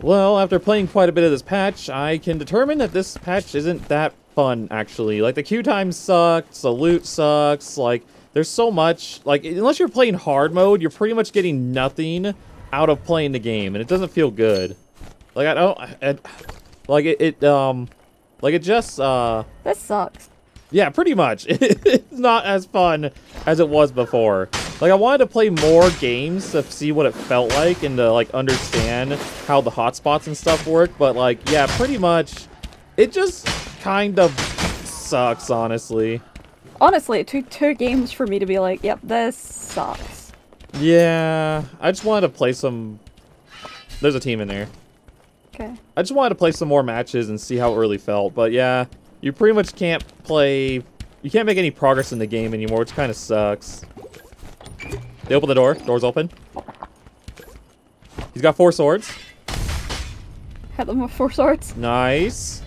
Well, after playing quite a bit of this patch, I can determine that this patch isn't that fun, actually. Like, the queue time sucks, the loot sucks, like, there's so much. Like, unless you're playing hard mode, you're pretty much getting nothing out of playing the game, and it doesn't feel good. Like, I don't... This sucks. Yeah, pretty much. It's not as fun as it was before. Like, I wanted to play more games to see what it felt like and to, like, understand how the hotspots and stuff work. But, like, yeah, pretty much, it just kind of sucks, honestly. Honestly, it took 2 games for me to be like, yep, this sucks. Yeah, I just wanted to play some... There's a team in there. Okay. I just wanted to play some more matches and see how it really felt. But, yeah, you pretty much can't play... You can't make any progress in the game anymore, which kind of sucks. They open the door. Door's open. He's got 4 swords. Hit them with 4 swords. Nice.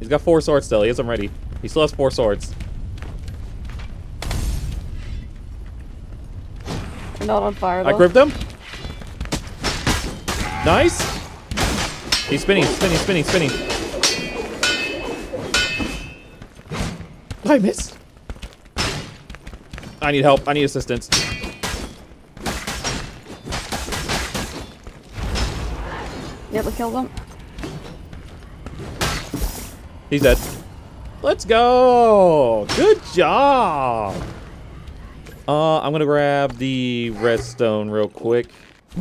He's got 4 swords still. He has them ready. He still has 4 swords. They're not on fire, though. I gripped him. Nice. He's spinning, spinning, spinning, spinning. I missed. I need help. I need assistance. You able to kill them? He's dead. Let's go! Good job! I'm gonna grab the redstone real quick.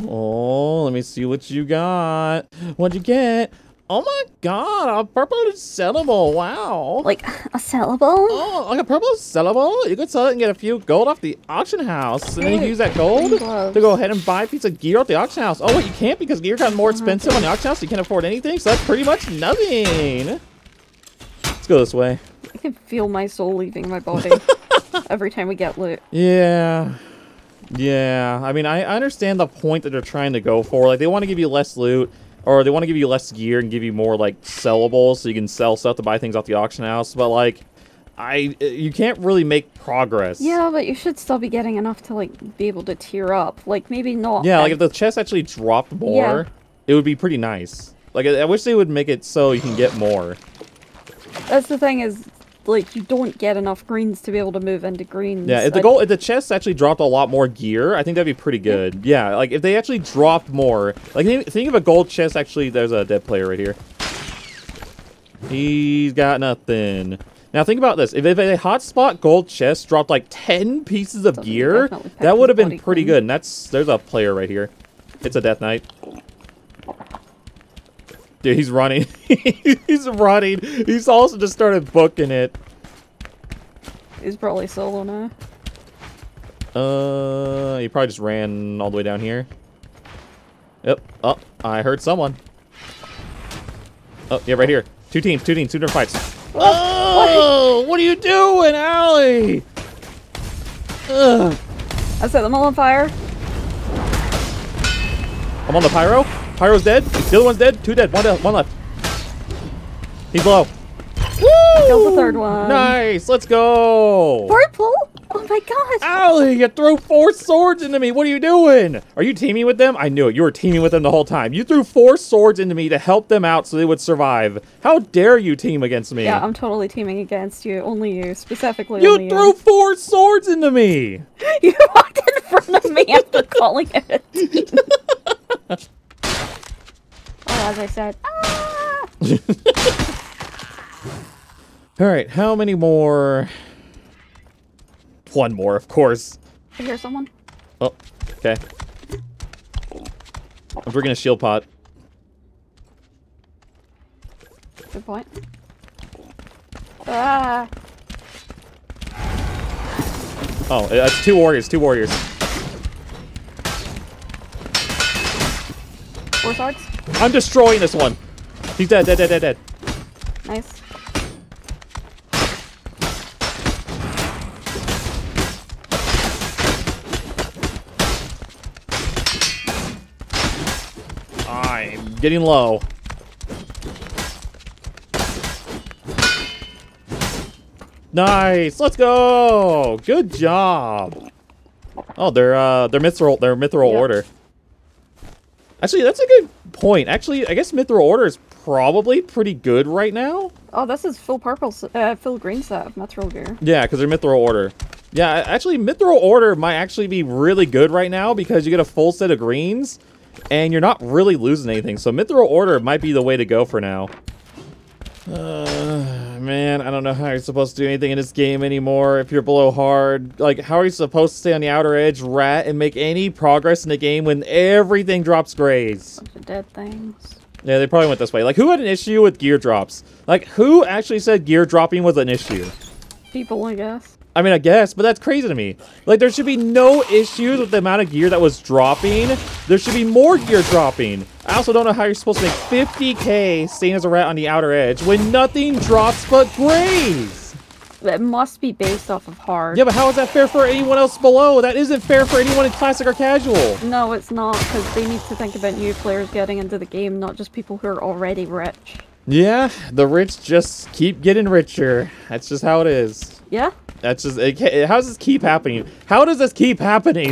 Oh, let me see what you got. What'd you get? Oh my god, a purple sellable, wow. Like, a sellable? Oh, like a purple sellable? You could sell it and get a few gold off the auction house. And then you can use that gold to go ahead and buy a piece of gear off the auction house. Oh, wait, you can't because gear got more expensive on the auction house. So you can't afford anything, so that's pretty much nothing. Let's go this way. I can feel my soul leaving my body every time we get loot. Yeah. Yeah, I mean, I understand the point that they're trying to go for. Like, they want to give you less loot. Or they want to give you less gear and give you more, like, sellables so you can sell stuff to buy things off the auction house. But, like, you can't really make progress. Yeah, but you should still be getting enough to, like, be able to tier up. Like, maybe not. Yeah, like, if the chest actually dropped more, it would be pretty nice. Like, I wish they would make it so you can get more. That's the thing is, like, you don't get enough greens to be able to move into greens. Yeah, if the chests actually dropped a lot more gear, I think that'd be pretty good. Yeah, like, if they actually dropped more. Like, think of a gold chest, actually, there's a dead player right here. He's got nothing. Now, think about this. If a hotspot gold chest dropped, like, 10 pieces of gear, that would have been pretty good. And there's a player right here. It's a Death Knight. Dude, he's running. He's running. He's also just started booking it. He's probably solo now. He probably just ran all the way down here. Yep. Oh, I heard someone. Oh, yeah, right here. 2 teams, 2 different fights. Oh, what are you doing, Allie? Ugh. I set them all on fire. I'm on the pyro. Pyro's dead. The other one's dead. 2 dead. 1 left. He's low. Woo! Killed the 3rd one. Nice. Let's go. Purple? Oh my gosh. Allie, you threw 4 swords into me. What are you doing? Are you teaming with them? I knew it. You were teaming with them the whole time. You threw 4 swords into me to help them out so they would survive. How dare you team against me? Yeah, I'm totally teaming against you. Only you. Specifically only you. You threw 4 swords into me. You walked in front of me after calling it a team. As I said, ah! All right, how many more? 1 more, of course. I hear someone. Oh, okay. I'm bringing a shield pot. Good point. Ah! Oh, it's 2 warriors. 4 swords. I'm destroying this one. He's dead. Nice. I'm getting low. Nice. Let's go. Good job. Oh, they're mithril order. Actually, that's a good point. Actually, I guess Mithril Order is probably pretty good right now. Oh, this is full purple, full green set of Mithril gear. Yeah, because they're Mithril Order. Yeah, actually, Mithril Order might actually be really good right now because you get a full set of greens, and you're not really losing anything. So Mithril Order might be the way to go for now. Man, I don't know how you're supposed to do anything in this game anymore if you're below hard. Like, how are you supposed to stay on the outer edge, rat, and make any progress in the game when everything drops grays? Bunch of dead things. Yeah, they probably went this way. Like, who had an issue with gear drops? Like, who actually said gear dropping was an issue? People, I guess. I mean, I guess, but that's crazy to me. Like, there should be no issues with the amount of gear that was dropping. There should be more gear dropping. I also don't know how you're supposed to make 50k staying as a rat on the outer edge when nothing drops but grays. That must be based off of hard. Yeah, but how is that fair for anyone else below? That isn't fair for anyone in classic or casual. No, it's not, because they need to think about new players getting into the game, not just people who are already rich. Yeah, the rich just keep getting richer. That's just how it is. Yeah? That's just, how does this keep happening? How does this keep happening?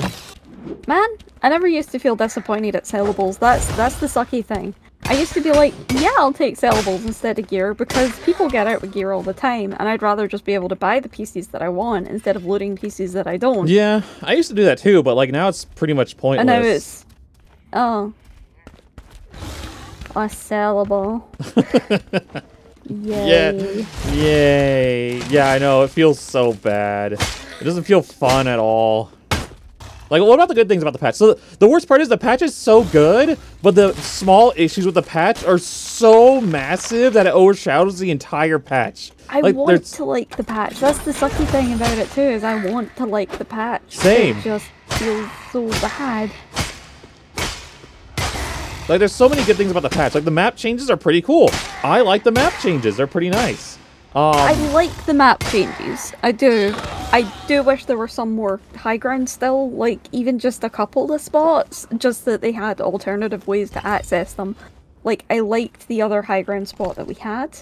Man, I never used to feel disappointed at sellables. That's the sucky thing. I used to be like, yeah, I'll take sellables instead of gear because people get out with gear all the time, and I'd rather just be able to buy the pieces that I want instead of looting pieces that I don't. Yeah, I used to do that too, but like now it's pretty much pointless. And now it's, oh, a sellable. Yay. Yeah. Yay. Yeah, I know. It feels so bad. It doesn't feel fun at all. Like, what about the good things about the patch? So, the worst part is the patch is so good, but the small issues with the patch are so massive that it overshadows the entire patch. I like, want to like the patch. That's the sucky thing about it, too, is I want to like the patch. Same. It just feels so bad. Like, there's so many good things about the patch. Like, the map changes are pretty cool. I like the map changes. They're pretty nice. I like the map changes. I do. I do wish there were some more high ground still. Like, even just a couple of spots. Just that they had alternative ways to access them. Like, I liked the other high ground spot that we had.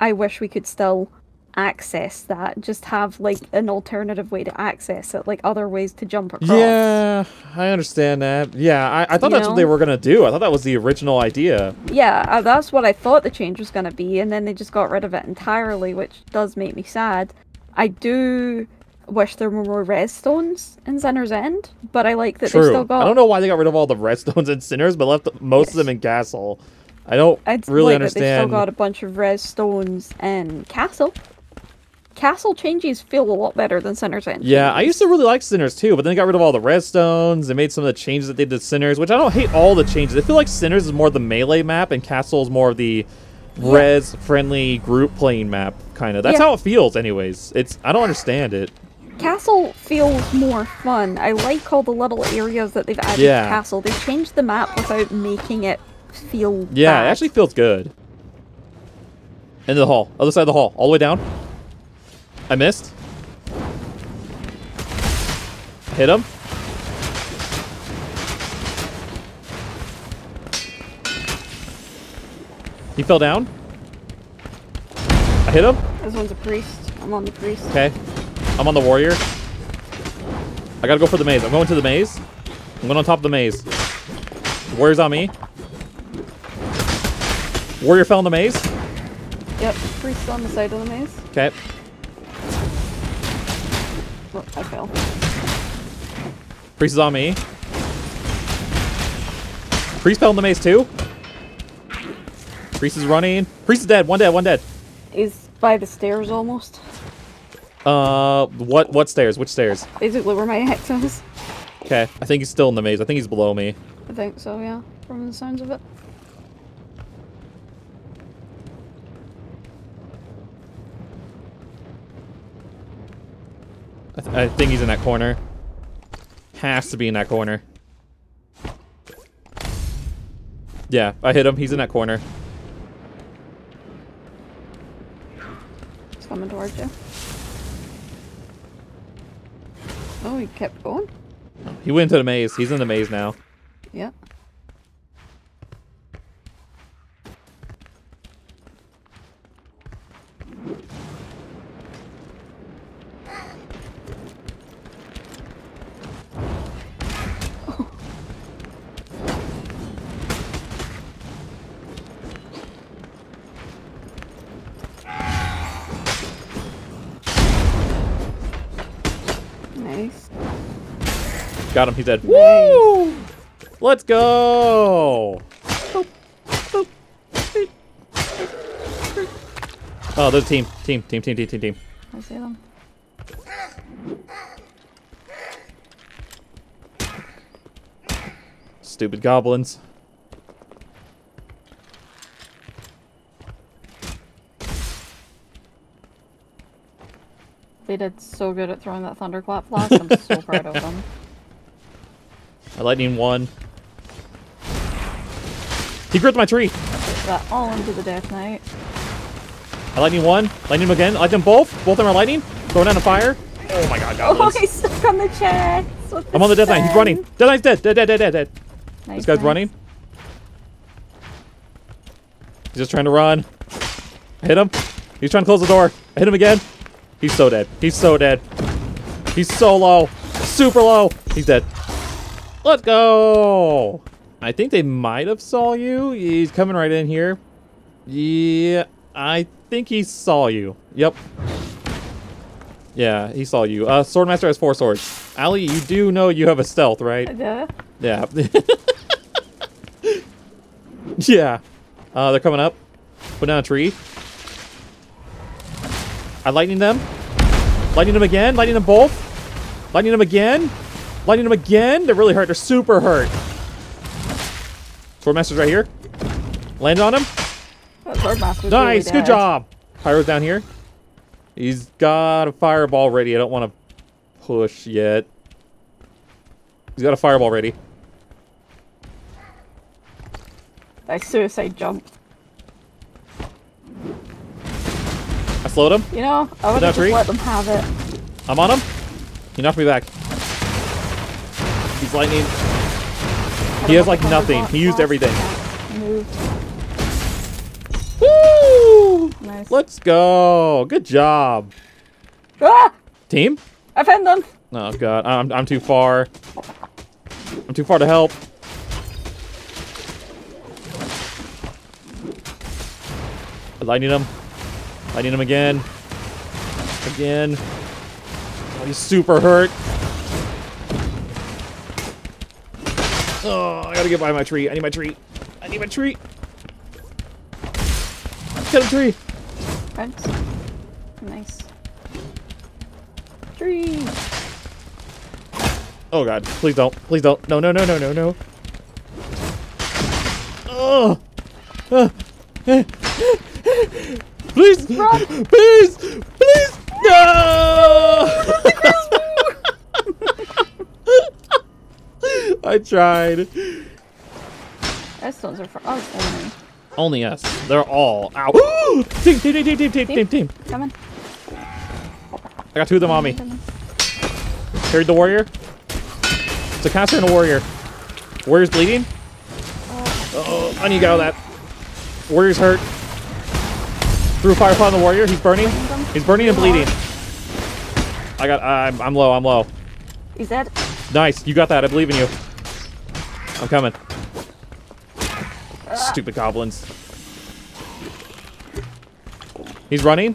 I wish we could still access that. Just have, like, an alternative way to access it. Like, other ways to jump across. Yeah, I understand that. Yeah, I thought that's what they were going to do. I thought that was the original idea. Yeah, that's what I thought the change was going to be, and then they just got rid of it entirely, which does make me sad. I do wish there were more redstones in Sinner's End, but I like that they still got... I don't know why they got rid of all the redstones in Sinners, but left most of them in Castle. I don't really understand. They still got a bunch of redstones in Castle. Castle changes feel a lot better than Sinner's End. Yeah, I used to really like Sinners too, but then they got rid of all the redstones. They made some of the changes that they did to Sinners, which I don't hate all the changes. I feel like Sinners is more the melee map and Castle is more of the res-friendly group playing map, kind of. That's how it feels, anyways. I don't understand it. Castle feels more fun. I like all the little areas that they've added to Castle. They changed the map without making it feel bad. It actually feels good. Into the hall. Other side of the hall. All the way down. I missed. Hit him. He fell down. I hit him. This one's a priest. I'm on the priest. Okay. I'm on the warrior. I gotta go for the maze. I'm going to the maze. I'm going on top of the maze. Warrior's on me. Warrior fell in the maze. Yep. Priest's on the side of the maze. Okay. Oh, I fell. Priest is on me. Priest fell in the maze too. Priest is running. Priest is dead. One dead. One dead. He's by the stairs almost. What stairs? Which stairs? Basically where my hex is. Okay. I think he's still in the maze. I think he's below me. I think so, yeah. From the sounds of it. I think he's in that corner. Has to be in that corner. Yeah, I hit him. He's in that corner. He's coming towards you. Oh, he kept going. He went into the maze. He's in the maze now. Yeah. Got him, he's dead. Woo! Let's go! Oh, there's a team. Team. I see them. Stupid goblins. They did so good at throwing that thunderclap blast. I'm so proud of them. I lightning one. He gripped my tree. Got all into the Death Knight. I lightning one. Lightning him again. Lightning both. Both of them are lightning. Going down to fire. Oh my god, goblins. Oh, he's stuck on the chest. I'm on the Death Knight. He's running. Death Knight's dead. Dead. Nice, this guy's nice. Running. He's just trying to run. I hit him. He's trying to close the door. I hit him again. He's so dead. He's so low. Super low. He's dead. Let's go. I think they might have saw you. He's coming right in here. Yeah, I think he saw you. Yep. Yeah, he saw you. Swordmaster has 4 swords. Allie, you do know you have a stealth, right? Yeah. Yeah. They're coming up. Put down a tree. I lightning them. Lightning them again. Lightning them both. Lightning them again. Lightning them again. They're really hurt. They're super hurt. Swordmaster's right here. Land on him. Nice. Really good job. Pyro's down here. He's got a fireball ready. I don't want to push yet. He's got a fireball ready. I suicide jump. I slowed him. You know, I would just let them have it. I'm on him. He knocked me back. He's lightning. He has like nothing. He used everything. Woo! Nice. Let's go. Good job. Ah! Team? I found them. Oh god, I'm too far. I'm too far to help. Lightning him. Lightning him again. Oh, he's super hurt. Oh, I gotta get by my tree. I need my tree. Get him, tree. Thanks. Nice. Tree. Oh god, please don't. No. Oh. Please! Run. Please! No! I tried. Stones are for us only. Only us. They're all out. Team. Come on. I got 2 of them on me. Carried the warrior. It's a caster and a warrior. Warrior's bleeding. Uh-oh. I need to get out of that. Warrior's hurt. Threw firefly on the warrior. He's burning. He's burning and bleeding. I got. I'm low. He's dead. Nice. You got that. I believe in you. I'm coming. Stupid goblins. He's running.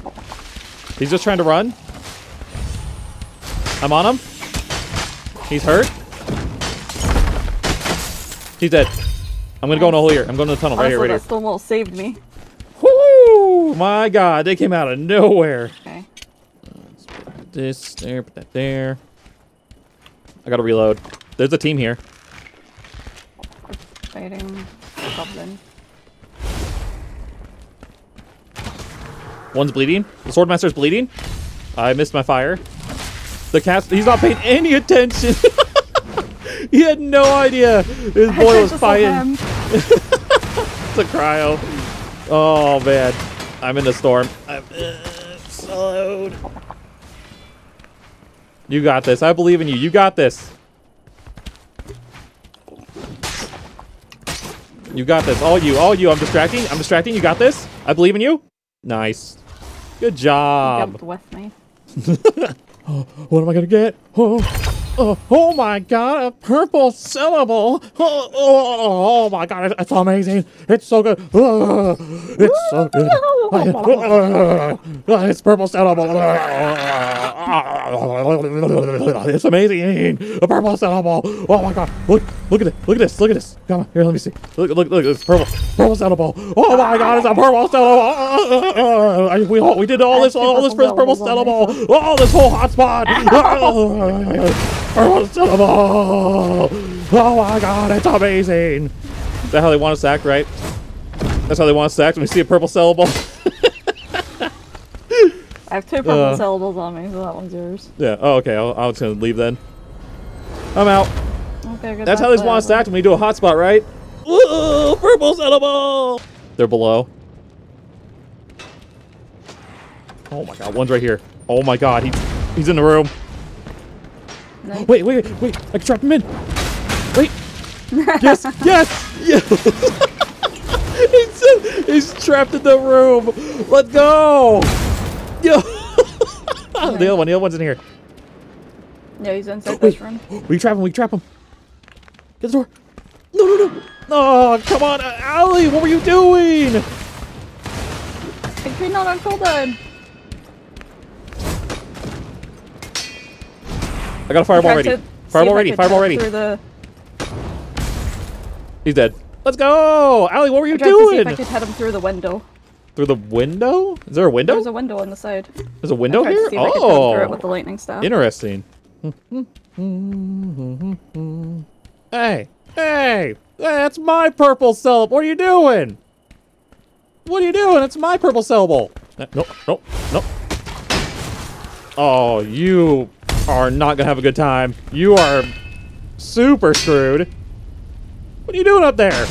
He's just trying to run. I'm on him. He's hurt. He's dead. I'm gonna go in a hole here. I'm going to the tunnel. Honestly, right here. That stone wall saved me. Woo! My god, they came out of nowhere. Okay. Let's put this there, put that there. I gotta reload. There's a team here. Fighting the goblin. One's bleeding. The swordmaster's bleeding. I missed my fire. The cast, he's not paying any attention. He had no idea. His boy was fighting. It's a cryo. Oh man, I'm in the storm. I'm slowed. You got this. I believe in you. You got this. All you. I'm distracting. You got this. I believe in you. Nice. Good job. You jumped with me. Oh, what am I gonna get? Oh my god, a purple syllable! Oh my god, it's amazing! It's so good! It's so good! It's purple sound. It's amazing. A purple sound ball. Oh my god. Look at it. Look at this. Look at this. Come on. Here, let me see. Look. It's purple. Purple sound ball. Oh my god. It's a purple sound ball. We did all this for this purple sound ball. Oh, this whole hot spot. Purple sound ball. Oh my god. It's amazing. Is that how they want us to act, right? That's how they want us to act when we see a purple syllable. I have two purple syllables on me, so that one's yours. Yeah, oh, okay, I was going to leave then. I'm out. Okay, good. That's how they want us to act when we do a hotspot, right? Woo, purple syllable! They're below. Oh my god, one's right here. Oh my god, he's in the room. Nice. Wait, I can trap him in. Wait. Yes! He's trapped in the room. Let's go. Yo. Okay. The other one's in here. Yeah, he's inside this room. We trap him. Get the door. No. Oh, come on, Allie. What were you doing? I turned on cooldown. I got a fireball ready. Fireball ready. He's dead. Let's go! Allie, what were you doing? See if I could head him through the window. Through the window? Is there a window? There's a window on the side. There's a window here? Oh! I could head him through it with the lightning staff. Interesting. Hey! That's my purple syllable! What are you doing? That's my purple syllable! No. Oh, you are not gonna have a good time. You are super screwed. What are you doing up there?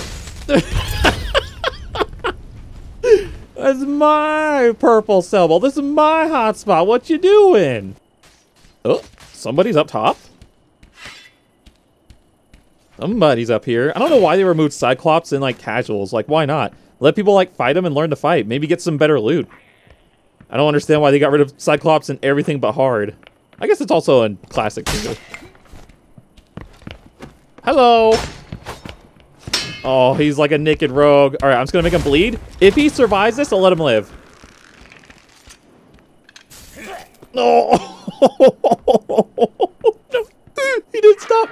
That's my purple syllable. This is my hotspot. What you doing? Oh, somebody's up top. Somebody's up here. I don't know why they removed Cyclops and like casuals. Like, why not? Let people like fight them and learn to fight. Maybe get some better loot. I don't understand why they got rid of Cyclops and everything but hard. I guess it's also in classic too. Hello. Oh, he's like a naked rogue. All right, I'm just going to make him bleed. If he survives this, I'll let him live. No. He didn't stop.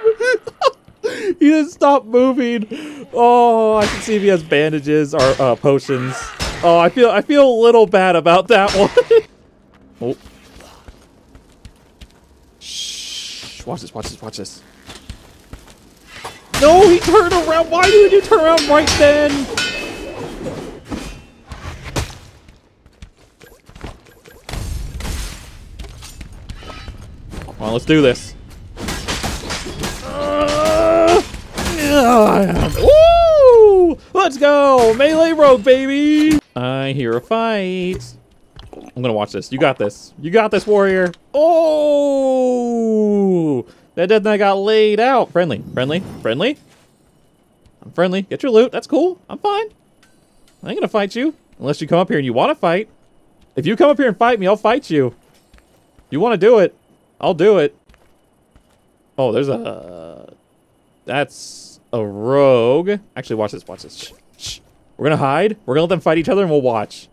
He didn't stop moving. Oh, I can see if he has bandages or potions. Oh, I feel a little bad about that one. Shh. Watch this. No, he turned around. Why did you turn around right then? Come on, let's do this. Woo! Let's go, melee rogue, baby. I hear a fight. I'm gonna watch this. You got this, warrior. Oh! That dead knight got laid out. Friendly. I'm friendly. Get your loot. That's cool. I'm fine. I ain't gonna fight you. Unless you come up here and you want to fight. If you come up here and fight me, I'll fight you. You want to do it, I'll do it. Oh, there's a... that's a rogue. Actually, watch this. Shh. We're gonna hide. We're gonna let them fight each other and we'll watch.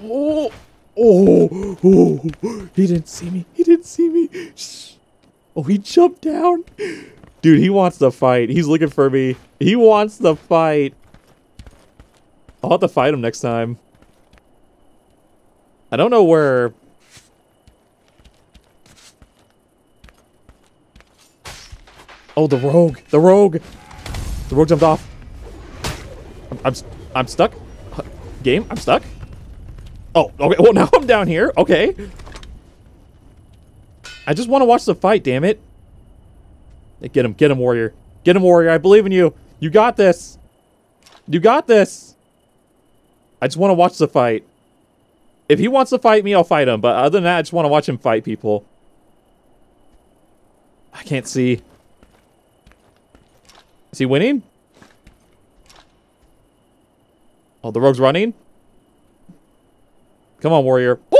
Oh, he didn't see me. Shh. Oh, he jumped down. Dude, he wants to fight. He's looking for me. He wants to fight. I'll have to fight him next time. I don't know where. Oh, the rogue. The rogue jumped off. I'm stuck. Game, I'm stuck. Oh, okay. Well, now I'm down here. Okay. I just want to watch the fight, damn it. Get him, warrior. Get him, warrior. I believe in you. You got this. I just want to watch the fight. If he wants to fight me, I'll fight him. But other than that, I just want to watch him fight people. I can't see. Is he winning? Oh, the rogue's running. Come on, warrior. Woo!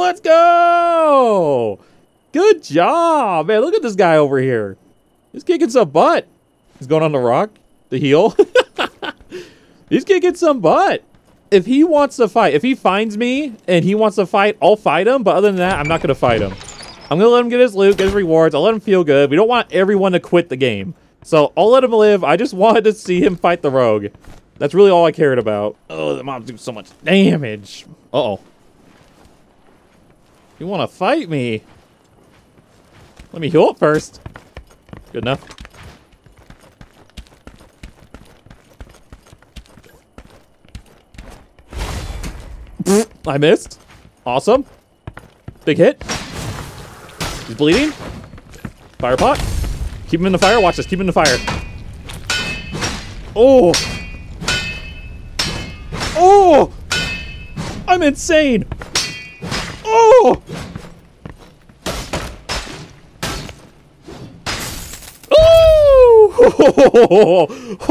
Let's go! Good job, man. Look at this guy over here. He's kicking some butt. He's going on the rock to heal. He's gonna get some butt. If he wants to fight, if he finds me and he wants to fight, I'll fight him. But other than that, I'm not gonna fight him. I'm gonna let him get his loot, get his rewards. I'll let him feel good. We don't want everyone to quit the game. So I'll let him live. I just wanted to see him fight the rogue. That's really all I cared about. Oh, the mobs do so much damage. Uh-oh. You wanna fight me? Let me heal up first. Good enough. I missed. Awesome. Big hit. He's bleeding. Fire pot. Keep him in the fire. Watch this. Keep him in the fire. Oh. Oh. I'm insane. Oh.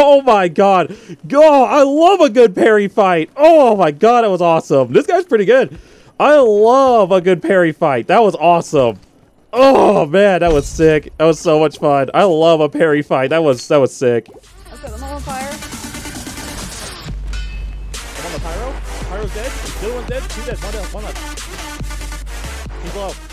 Oh my god. Oh, I love a good parry fight. Oh my god, that was awesome. This guy's pretty good. I love a good parry fight. That was awesome. Oh man, that was sick. That was so much fun. I love a parry fight. That was sick. Okay, I'm on fire. I'm on the pyro. Pyro's dead. The other one's dead. Two dead. One dead. One left. He's low.